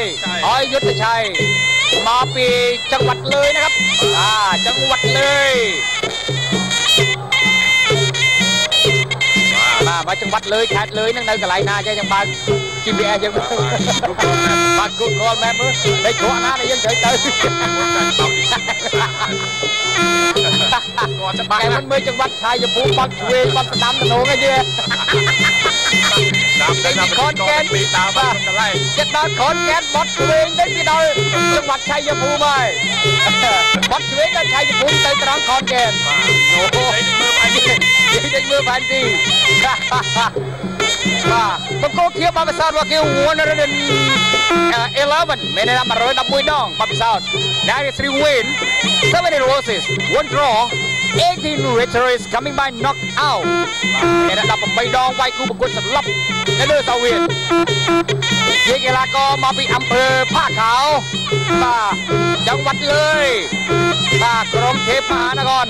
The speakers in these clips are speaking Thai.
ยอ้อยยุทธชัยมาปีจังหวัดเลยนะครับจังหวัดเลยมาจังหวัดเลยแคทเลยนั่งในกระไรนาใจยังบานกินเบียร์ยังบานกุดร้อนแม่มือได้โชว์นะได้ยังเฉยเตยแกมันเมื่อจังหวัดชายภูมิบางเวงบางสนามถนนไงเจ้ได้มีคอนแกนปีตาบ้าเจ็ดดาวคอนแกนบอสเวงได้มีดาวจังหวัดชายภูมิไปบอสเวงได้ชายภูมิใจตรังคอนแกนโอ้ยได้เมื่อพันทีบังโกเขียวบาบิซาดว่าเกี่ยวหัวนั่นเอง11ไม่ได้นำมาร้อยนับมวยน้องบาบิซาด93 win 7 losses 1 draw 18 victories coming by knockout ในระดับใบดองไวคู่ประกวดสลับในเดือนเสาร์เวียนเยกลาก็มาปีอำเภอผ้าขาวจังหวัดเลยกรมเทพมหานคร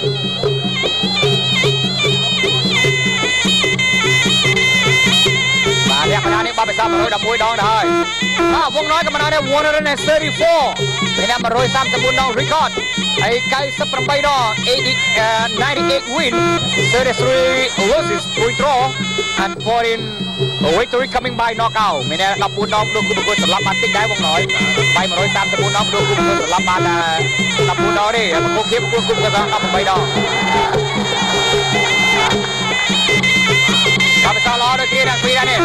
เรียกมาเนี่ยบ้าไปซ้ำมาโรยดับมวยน้องได้วงน้อยก็มาเนี่ยวัวนั่นเนี่ย34ไม่ได้มาโรยซ้ำสมบูรณ์น้องรีคอร์ดไอ้ไก่สับประไปน้อง98 win 33 losses 3 draw and 14 victory coming by knockout ไม่ได้ดับมวยน้องดูคู่บุกสลับมาติ๊กได้วงน้อยไปมาโรยซ้ำสมบูรณ์น้องดูคู่บุกสลับมาดับมวยน้องดิมาคู่เขียวคู่กระซ้ำดับไปน้องบาบิซาดล้อโดยที่นักปีนั่นเอง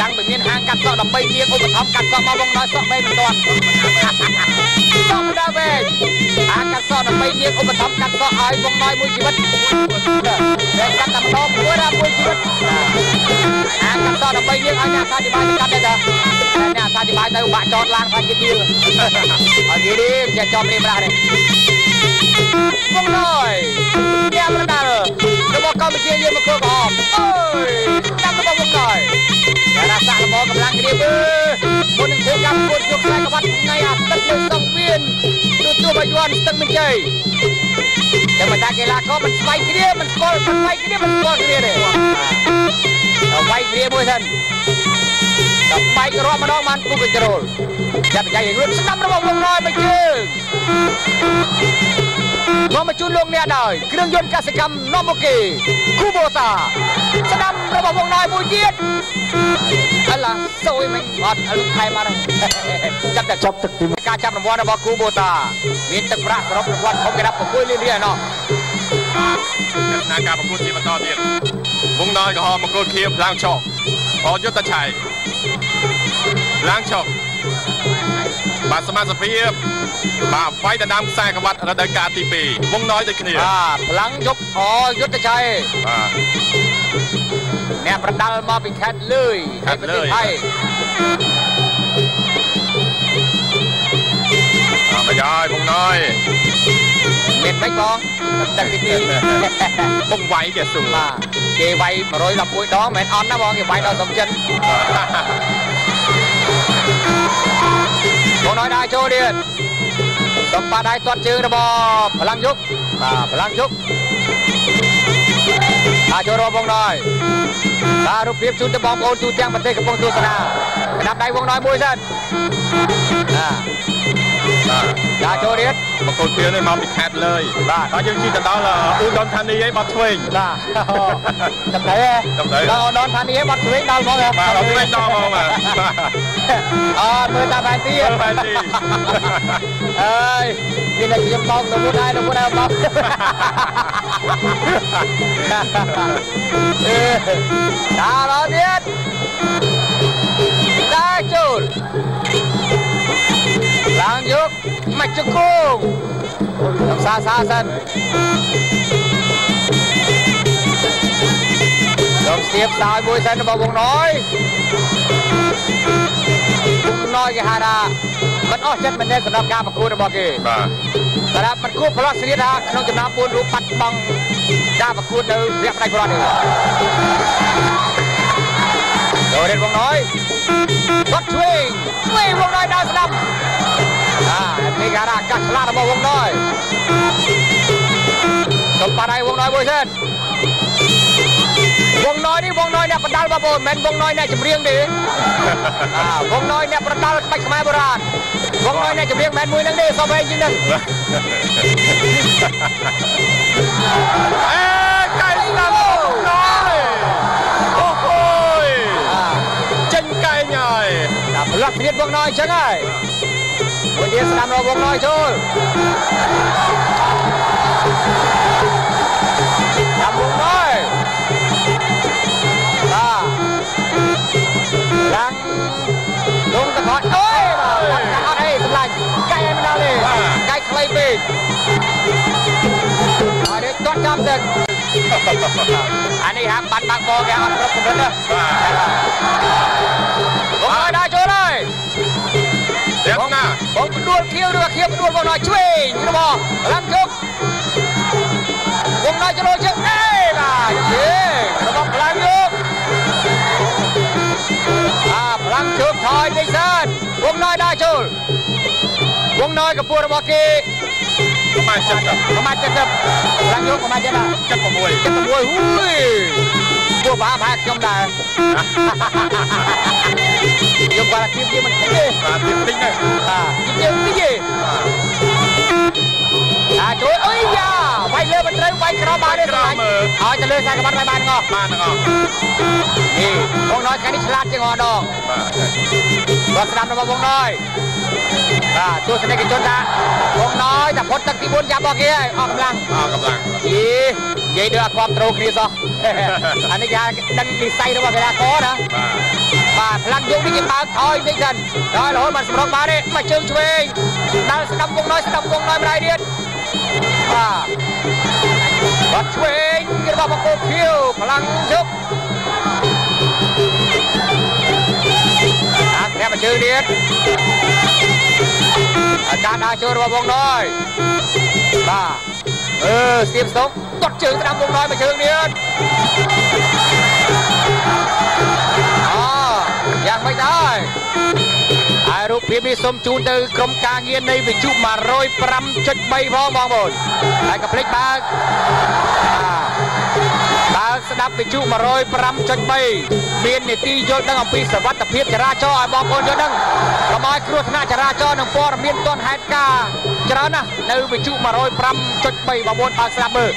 ดังแบบนี้ห่างกันต่อดับไปเมียอุปถัมภ์กันต่อมาวงน้อยต่อไปตอนต่อดาวเองห่างกันต่อดับไปเมียอุปถัมภ์กันต่อไอ้วงน้อยมวยชีวิตเด็กกันต่ำโตมวยรับมวยชีวิตห่างกันต่อดับไปเมียไอ้เนี่ยท่าที่มาจะกันได้จ้ะเนี่ยท่าที่มาจะอุบะจอดล้างพันกิติลอันนี้ดิจะจอมเรียบร้อยเลยวงน้อยแย่ประดาเลยระบบกองเชียร์เยี่ยมครบหอมเอ้ยจับระบบวงน้อยแต่ละสายระบบกำลังดีเบอร์คนหนึ่งโค้งกับคนยกสายกระวัดไงอ่ะตัดเลยสองเวียนดูตัวบอลยวนตั้งมินใจแต่มาจากกีฬาเขามันไปเรียมันกอลมันไปเรียมันกอลเรียเลยเราไปเรียบวยท่านเราไปกระรอกมาดองมันกูเป็นกระโดดจับใจอย่างรุ่นจับระบบวงน้อยไปยืนน้องมาจุนลงเนี่ยได้เครื่องยนต์กสิกรรมน้องโมกีคู่โบตาสนามระบบวงน้อยมวยเย็ดอะไรโซ่ไหมบอลลูกไทยมาแล้วจับแต่จับตึกการจับรางวัลระบบคู่โบตามีตึกพระรบรางวัลเขาได้รับประกวดเรื่อยๆเนาะนาการประกวดที่มาต่อเดียนวงน้อยก็หอมประกวดเคียบล้างชกออยุทธชัยล้างชกบาสมาสเปียบมาไฟแต่น้ำแซงกวัดระดับการตีปีวงน้อยจะขึ้นเนี่ยพลังยกอยุทธชัยแนบประดัลมาเป็นแคทเลยแคทเลยไม่ย้อยวงน้อยเม็ดไม่กองแต่กินดีวงไวเกียรติสูงเกไวมาโรยหลับปุ้ยน้องแมนออนนะมองเกไวดาวสมชันวงน้อยได้โชว์เดือดสมปาได้ตอดเชิงระบบพลังยุกพลังยุกอาโจรวงน้อยตารูปเพียบชุนจะบอกโอนตูเตียงประเทศกระพงตูสนากระดับใดวงน้อยมวยเส้นดาโจเรียดมาโกเทียเลยมาปิดแคทเลยเขาจะชี้แต่ดาวเลยอุดรธานีไอ้บอลทวิงจำได้จำได้เราอุดรธานีไอ้บอลทวิงดาวมองเลยเราทวิงดาวมองมามือตาแฟนตี้แฟนตี้เอ้ยนี่นักยิมบอลเราพูดได้เราพูดได้บอลดาโจเรียดดาโจหลังยกมาจุกุงทำซาซาสันลงเสียบสายบุยสันบอลวงน้อยบุกน้อยกีฮารามันอ้อชัดมันเน้นสำหรับการประกวดบอกเองนะครับมันคู่พลังเสียดาขนมจำนำปูนรูปปัดบังการประกวดเลยเรียกอะไรก็ได้โดยเด่นวงน้อยบัดช่วยช่วยวงน้อยดาวสลับมีการกัดสลัดระบบวงน้อยสมปาได้วงน้อยบุยเส้น วงน้อยนี่วงน้อยเนี่ยประดัลบาโบแมนวงน้อยเนี่ยจำเรียงดิวงน้อยเนี่ยประดัลไปขมายโบราณวงน้อยเนี่ยจำเรียงแมนมวยนั่งดิสอบไปยิงนั่งไก่ตาโลกน้อยโอ้โหเจนไก่ใหญ่ดับพลักเรียนวงน้อยเช่นไงวันนี้สนามเราวงน้อยโชว์ดับวงน้อยยังลงตะพอดเอ้ยมาตะพอดให้สำลักไก่ไม่ได้เลยไก่ใครปีกมาเด็กต้นจำเด็กอันนี้ฮะบันบางโบแกเอารถคนนั้นมาได้โชว์เลยเดี๋ยวนะผมเป็นดวลเคี้ยวด้วยเคี้ยวเป็นดวลบอลหน่อยช่วยยูนิบอลลังจุกวงน้อยจะโดนเชือกเอ้ยมาเย้ระบบพลังยุกพลังชุบถอยดิฉันวงน้อยได้ชูวงน้อยกับปูระบบกีประมาณเจ็ดสิบพลังยุกประมาณเจ็ดสิบมวยหุ้ยตัวบ้าพักยมได้ยกบาร์ทีมที่มันติ๊กเลยติ๊กติ๊กเลยติ๊กเลยช่วยเอ้ยยาไปเลื่อนมันเร็วไปกระบาดได้สบายเอาจะเลื่อนสายกระบาดไปบ้านงอนี่วงน้อยแค่นี้ฉลาดจริงอดองตัวสนามระบบวงน้อยตัวสนามกิจจนละวงน้อยแต่พลตักตีบุญยาบอกเกี้ยออกกำลังนี่ยัยเดือดความตรงนี้ซะอันนี้ยาดันดีไซน์ระหว่างเวลาโค้ดนะพลังยุงที่กินปากถอยนิดนึงน้อยหลอนมันสมรองมาดิมาเชิงช่วยดันสนามวงน้อยไม่ได้เดียดวัดช่วยระบบประกบคิวพลังยุบแค่มาเชิงเดียดอาจารย์อาชูระบบวงน้อยสตีมสงกดเชิงสนามวงน้อยมาเชิงเดียดยังไม่ได้ไอรูปพิมพ์นี้สมจูนโดยกรมการเงินในวิจุมาโรยปรำจุดใบพองมองบนไอ้กับพลิกบางสนับวิจุมาโรยปรำจุดใบเมียนในตีโยนดังอภิสวัตเพียรจราจรมองบนโยนดังกระไม้ครัวธนาจราจรหนังปอเมียนต้นไฮกาจรานะในวิจุมาโรยปรำจุดใบมองบนบางสนับเบอร์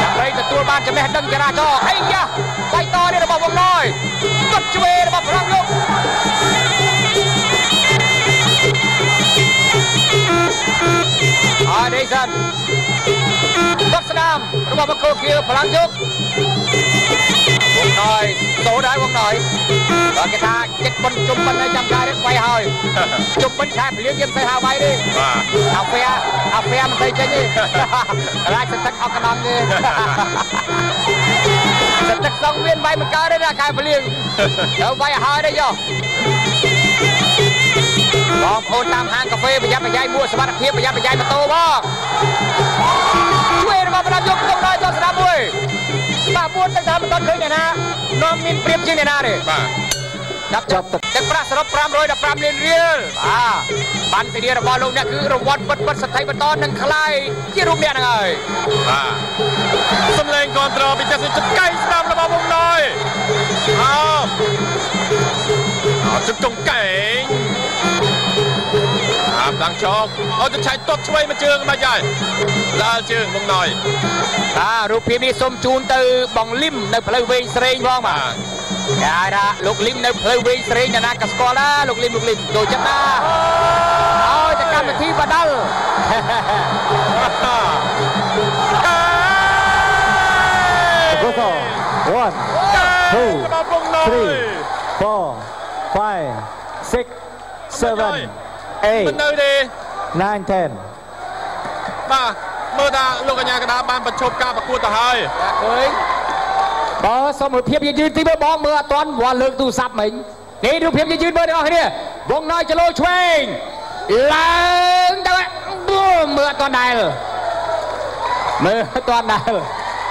จับเลยแต่ตัวบ้านจะไม่ดังจราจรไอ้ยะไปต่อในระบบวงน้อยกดช่วยระบบพลังยุบเดซันกดสนามระบบประกบคิวพลังยุบวงน้อยโตได้วงน้อยตอนกระทาเจ็ดบอลจุ่มบอลเลยจำได้ได้ไวหอยจุ่มบอลแค่เลี้ยงเย็นไปหาไว้ดิเอาเฟียมันไปเจนี่ลายสตั๊กเอากระนองนี่สตั๊กสองเวียนไว้มันก้าวได้การเลี้ยงเดี๋ยวไวหอยได้ย่อมองโอนตามห้างกาแฟประหยัดมั่วสมรรถเพียบประหยัดมาโตบ้างช่วยมาประดับยกตรงน้อยจอสนามมวยป้าพูดตั้งแต่มันตอนเคยเนี่ยนะน้องมินเปรียบจริงเนี่ยนะเนี่ยจับแต่ปราศรบปรามรอยดับปรามเรียนเรียลบันตีเดียร์บอลลงเนี่ยคือรางวัลบัดสไตล์บัดตอนนั่งคลายที่รูปเนี่ยนั่งไงสำเร็จก่อนตรอปิดจะสุดจะใกล้สนามระบาดวงน้อยจุดจงเก่งดังชกเอาจะใช้ตบช่วยมาเชิงมาใหญ่ลาเชิงวงน้อยรูปพิมพ์นี้สมจูนตือบองลิมในเพลย์เวงเซริงมองมาได้ละลูกลิมในเพลย์เวงเซริงนะกัสกอล่าลูกลิมโดยจับหน้าเอาจะกลับมาที่บัดดัลone two three four five six sevenมันดูดี 9-10 มาเมื่อตาลูกกัญญากระดาบานประชดการประกวดต่อให้เฮ้ยบอสมือเพียบยืนที่เมื่อบ้องเมื่อตอนวันเลิกตู้ซับเหม่งนี่ดูเพียบยืนเบอร์เดียวให้เนี่ยวงน้อยจะโลช่วยหลังแต่ว่าเมื่อตอนไหน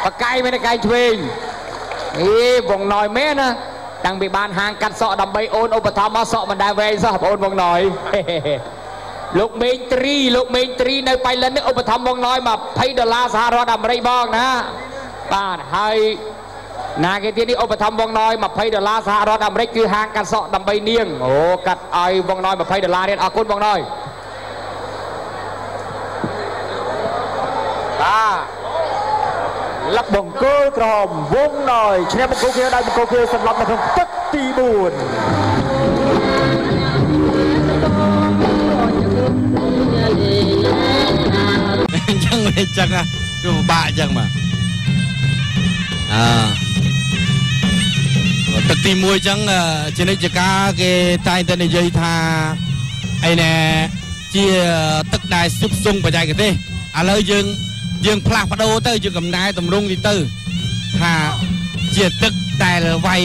ปะไก่ไม่ได้ไก่ช่วยนี่วงน้อยแม่นะดังไปบานหางกัดเสาะดำใบโอนอุปธรรมมาเสาะมันได้เวงเสาะโอนวงน้อยลูกเมนตรีในไปแล้วนึกอุปธรรมวงน้อยมาไพ่ดอลลาร์สหรัฐอเมริกาบ้างนะบ้านไฮ นาเกตีนี่อุปธรรมวงน้อยมาเพย์เดลาสหรัฐอเมริกาคือห่างกันเสาะดำใบเนียงโอ้กัดไอวงน้อยมาเพย์เดลาเนี่ยอากุลวงน้อยตาลับบงเกอร์กรอมวงน้อยชนะบงเกอร์เคียวได้บงเกอร์เคียวสำหรับมาทางตัดตีบุญจังเลยจังอะดูบ้าจังมาตัดตีมวยจังชนะจักรเกตายแต่ในใจท่าไอแน่ที่ตัดได้ซุบซุงไปใจกันดิอะไรยังพลาดประตูเตอร์ยังกับนายตำรวจที่เตอร์หาเจียตึกแต่วั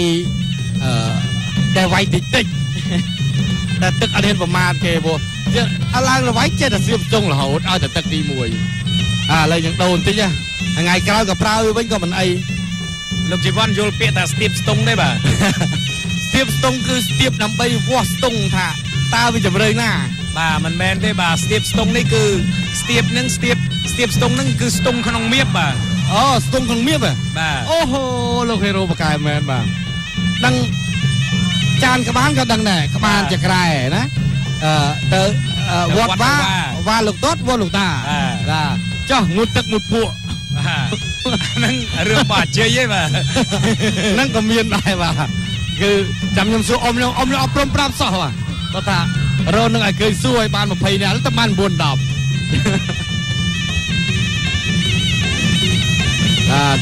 ยติดแต่ตึกอันเห็นประมาณเกโบจะอะไรเราไว้เจตเสียบจงเหล่าเอาแต่ตึกตีมวยอะไรยังโดนที่เนี่ยไงกล้ากับเราอยู่เป็นก็มันไอลูกจีวันโยลเปียแต่สตีฟสตงได้ป่ะสตีฟสตงคือสตีฟนำไปวอสตงท่าตาวิจารณ์เลยหน้าบ่ามันแมนได้บ่าสตีฟสตงนี่คือสตีฟนั่งสตีฟสตงนั่งคือสตงขนมเมียบบ่าอ๋อสตงขนมเมียบบ่าโอ้โหโลกเฮโร่ประกายแมนบ่าดังจานกระบาลก็ดังแน่กระบาลจะกลายนะเตอวอดว่าลูกต๊อดวอดลูกตาเจ้างูตึกงูปัวนั่งเรือบาดเจยบ่านั่งก็เมียนได้บ่าคือจำยำซูอมยำอับปลอมปราบสาวบ่าก็ท่าเราหนึ่งไอ้เคยสู้ไอ้บ้านมาเพย์เนี่ยแล้วตะมันบนดอก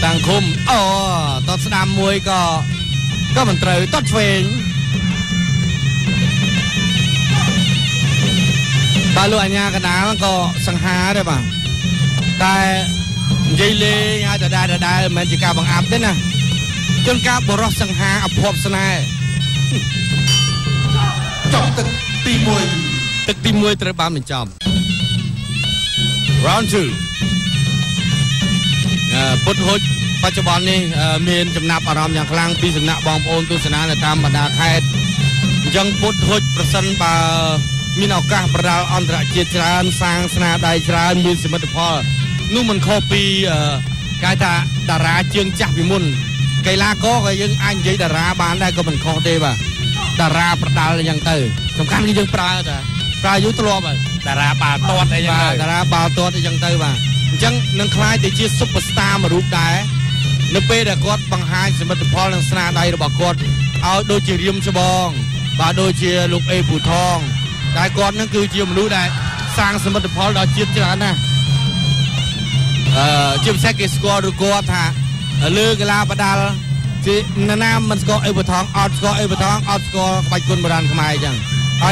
ต่างคุมอ๋อตอนสนามมวยก็มันเตยตอดเฟงบาลูอัญญากระนามันก็สังหาได้ป่ะแต่ยีเล่ยจะได้มันจะกาบังอาบได้นะจนกาบรอสังหาอภพสนายจบตึกตีมวยตระบามหนึ่งจอม round 2ปุถหดปัจจุบันนี้เมนจำนับอารมณ์อย่างกลางปีสำนักบองโอนตุสนาในตามบรรดาแคดยังปุถหดประสันป่ามีนอกกาประดาอันตรจิตรานสร้างสนาได้จรานมีสมรรถภาพนุ่มมันโคปีกายตาดาราเชียงจักรพิมลไกลาก็ยังอันยิ่งดาราบ้านได้ก็มันโคเตบะดาราประดาอย่างเตอสำคัญก็ยังปลาแต่ปลายุตลอดไปดาราปลาตอดอะไรยังไงดาราปลาตอดอะไรยังเตอมาจังนังคลายติดชื่อซุปเปอร์สตาร์มารูปได้นักเปย์ดากอดบางไฮสมัติพอลังสนาได้ระบบกอดเอาโดยเจียมชบองบาโดยเจียลูกเอปูทองได้กอดนั่นคือเจียมรู้ได้สร้างสมัติพอลดาวเจียจานนะเจียมแซกสกอร์ดูกอดฮะเลือกลาประดาที่นานามันสกอร์เอปูทองออสกอร์เอปูทองออสกอร์ไปกุนบรันขมายจังไอ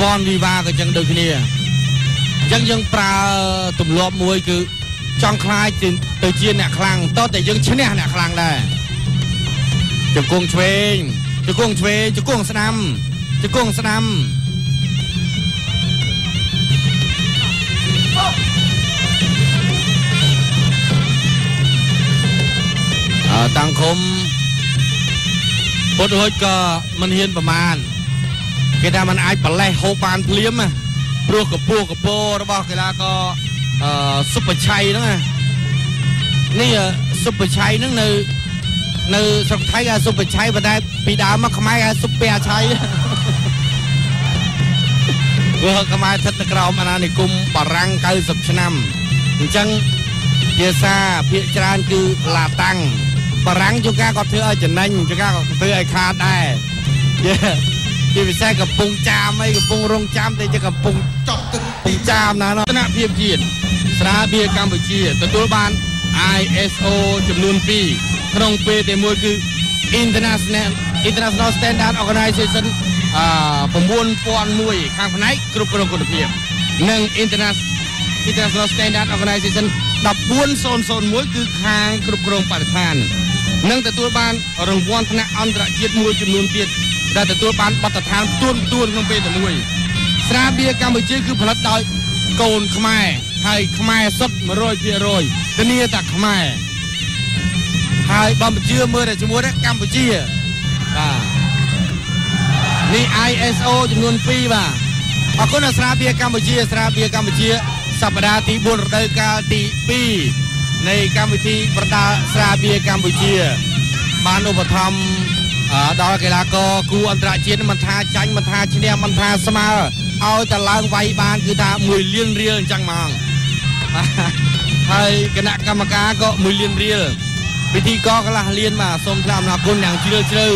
วอนวีวาก็ยังเดินนี่ยังปลาตุ่มลบมวยคือจ้องคลายจินตัวเจียนเนี่ยคลังต่อแต่ยังชนะเนี่ยคลังได้จะกงเชงจะกงสนามต่างคมปดหัวก็มันเฮียนประมาณกีฬามันไอ้ปลาไหลโฮปานเพลี้ยมอะพวกกับโประบอกกีฬาก็ซุปเปอร์ชัยนั่นไงนี่ซุปเปอร์ชัยนั่นในสังไทยก็ซุปเปอร์ชัยมาได้ปีดามาขมายก็ซุปเปอร์ชัยเวอร์ขมายทัตกรอมอนานิกุมปรังเกยสุขนำจังเพียซาเพียจานคือลาตังปรังจุก้าก็เธอจะนั่งจุก้าก็เธอไอคาได้เดี๋ยวไปแซ่กับปุงจามไอ้กับปุงรงจามแต่จะกับปุงจอกตึงปุงจามนะเนาะชนะเพียบเกียรติชนะเบียร์กัมพูชีตัวตัวบ้าน ISO จำนวนปีตรงเปแต่มวยคือ International Standard Organization ประมวลปอนมวยข้างพนัยกรุ๊ปกรงกฎเพียบหนึ่ง International Standard Organization ดับบ้วนโซนมวยคือข้างกรุ๊ปกรงปฏิทานหนึ่งแต่ตัวบ้านรางวัลชนะอันตรจิตมวยจำนวนปีได้แต่ตัวบ้านปฏิทานต้วนลงไปแต่มวยชนะเบียร์กัมพูชีคือผลัดดอยโกนขมายไทยขมายสดมาโรยเพียโรยตะเนียตักขมายไทยบอมเชื่อมือแต่จมูกได้กัมพูชีนี่ ISO จำนวนปีบ่าออกคนสระเบียกัมพูชีสัปดาห์ที่บุญเตกาตีปีในกรรมวิธีประดาสระเบียกัมพูชี บาลอุปถัมภ์ดาวกีฬากอกูอันตรายเชียนมันทาชันมันทาชเนียมันทาสมาเอาแต่ล้างไว้บานคือตาหมื่นเลี้ยนเรียนจังมังให้คณะกรรมการก็หมื่นเลี้ยนเรียนพิธีก็กระลาเลียนมาสมทบนักคนอย่างเชื่อเชื่อ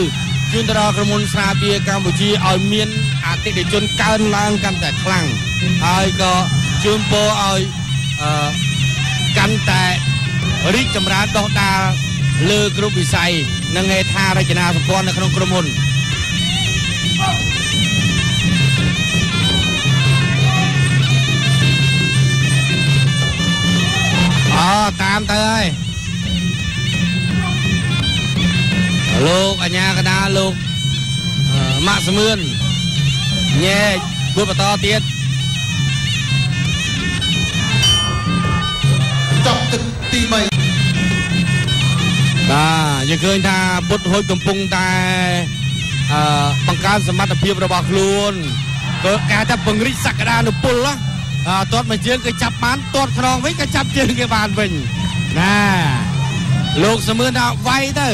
จุนตรากระมุนซาเบียกัมพูชีเอาเมียนอาติเดชนการล้างกันแต่ครั้งให้ก็จุนโปเอากันแต่ริจำราดอกดาเลือกรุบิไซนังเงธาไรจนาสมพรในขนมกระมุนตามเตยลูกอัญญากระดาลูกมะสมืนเย่บุปตอเตียดจบตึกตีใหม่ยังเคยท่าบุตรหอยกำปุงแต่ปังการสมัติเพียบระบาดลุนก็แกจะปังริศักดาหนุปุลละตอดมาเจียงก็จับบ้านตอดครองไว้ก็จับเจียงก็บ้านเป็นน่าลูกเสมือนเอาไว้เตอ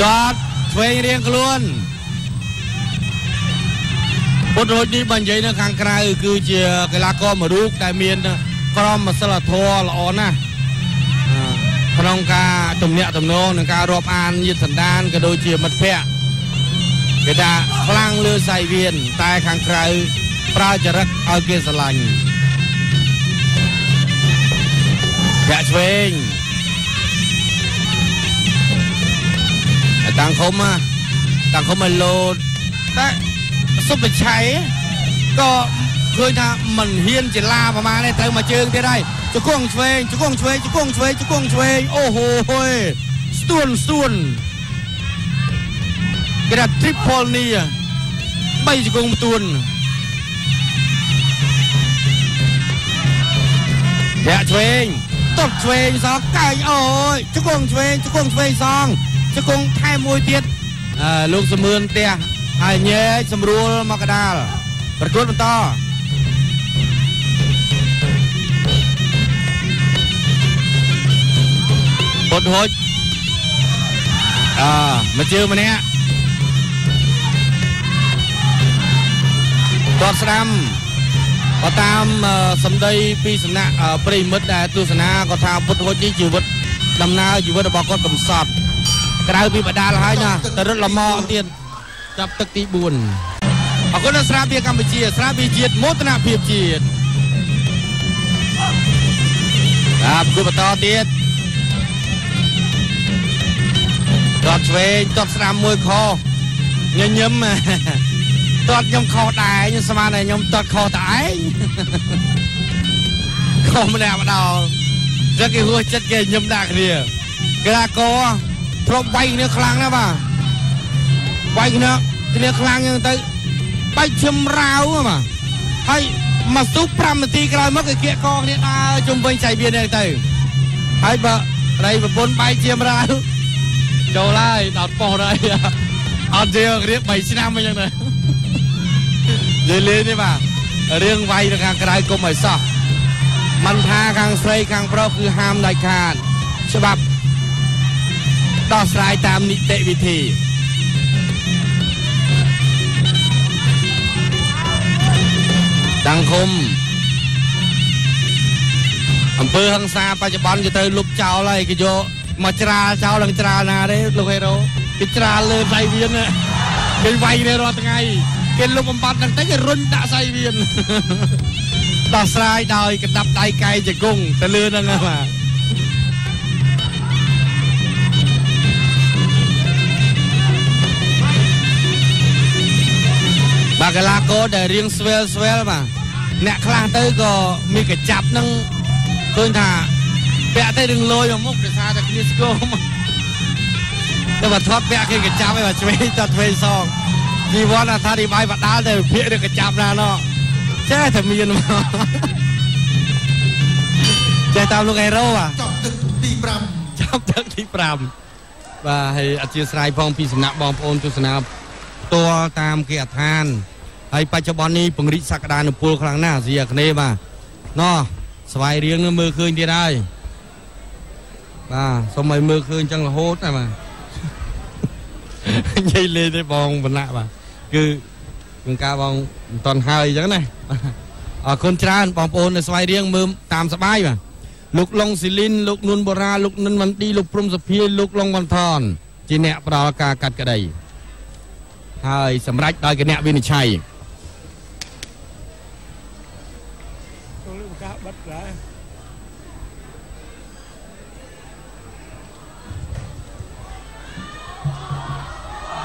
ตอดเวงเรียงกลุ่นบุตรหอยนี้บรรยายในข้างไกลคือเจียกลาก็มาดูแต่เมียนพร้อมมาสละทอหล่อนะพนองกาตุ่มเนี่ยตุ่มโน่หนังการรบอันยึดสันดานกระโดดเฉียบมัดแพะกระดาพลังเรือใส่เวียนตายข้างใครปราจรักเอาเกสลังแพะเชงต่างเขามาโลดแต่สุภชัยก็เคยทำมันเฮียนจะลาประมาณนี้เติมมาเจิงได้ได้จุกงเชยจุกงเชยจุกงเชยจุกงเชยโอ้โหส่วนกระดาษทริปพอลนี่ไม่จุกงตุนแย่เชยตบเชยสองไก่โอ้ยจุกงเชยสองจุกงไทยมวยเตี้ยลูกเสมือนเตี้ยไอ้เงี้ยสมรู้มากระดาลประตูมันต่อบดหดมาเจอมาเนี้ยตอดสลัมก็ตามสมเด็จปีสำนักปริมิตรได้ตุสนาก็ทำบดหดที่อยู่บดดำนาอยู่บดบอกก็กำสับกระดาษปีบดาลหายนะแต่รถละมอเตียนจับตะตีบุญเอาคนสระเบียกัมพูชีสระเบียจีดมดนาเบียจีดครับกูประตอเตียนตอดเวงตอดสนามมวยคอเยิ้มตอดยมคอตายยมสมาในยมตอดคอตายคอมันแอบดาวจะกี่หัวจัดเกยยมดักเดียกระโกพร้อมไปเนื้อคลังนะป่ะไปเนื้อคลังยังตั้งไปเชื่อมราวมาให้มาซุปพรำตีกลายมักเกะกองเนี่ยตาจมไปใส่เบียร์ในตั้งให้บะไรบะบนไปเชื่อมราวเจ้าไล่ตัดปอได้อันเดียวเรียกใบชินาไม่ยังไงเดี๋ยวเลี้ยนี่ป่ะเรื่องไว้ในการกระไรก็ไม่ซะมันทากางไซกางเพราะคือห้ามได้ขาดฉบับต่อสายตามนิติวิธีดังคมอำเภอหังซาปัจจุบันจะเตยลุกเจ้าไล่กิโยมาจราเช้าหลังจรานาได้ลูกไฮโรกิจราเลยไซเวียนเนี่ยเป็นไวเลยรอไงเป็นลมบำบัดตั้งแต่จะรุนด่าไซเวียนต่อสายดอยกระดับไตไกลจะกุ้งแต่เลื่อนนั่นนะมาบากลาโกได้เรียงสเวลมาเนี่ยคลางเตยก็มีกระจับนั่งเพิ่งท่าแปะเตยดึงลอยมุกเดชาจากนิสโก้มาแต่ว่าทอดแปะคือกระจับไม่ว่าช่วยจัดเวซองดีวอนอาทาดีใบบัดดาแต่เพี้ยเด็กกระจับนาเนาะแช่แต่มีนมาแช่ตามลูกไอโร่อะจับตึกตีปรามว่าให้อาชีพสายพองพีสนะบองโอนตุสนาตัวตามเกียรติทานให้ปัจจุบันนี้ปงริศักดานุปูครั้งหน้าเสียคะแนนมาเนาะสวายเรียงมือคืนที่ได้ สมัยมือคืนจังละโฮดนะมาใช่เลยได้บองบรรณะมาคือเป็นการบองตอนหายอย่างนั้นคนชราบองโอนในสวายเรียงมือตามสบายมาลูกลงศิลินลูกนุนโบราลูกนุนมันตีลูกปรุงสะเพียลูกลงวันทอนจีเนะปรากากัดกระไดหายสำรักได้กระเนะวินิชัย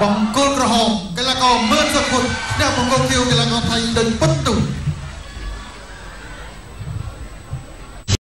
บองกลระหงกลากรเมื่อสักคนเนี่ยบองกลคิวกลากรไทยเดินปุ๊บตุ่ม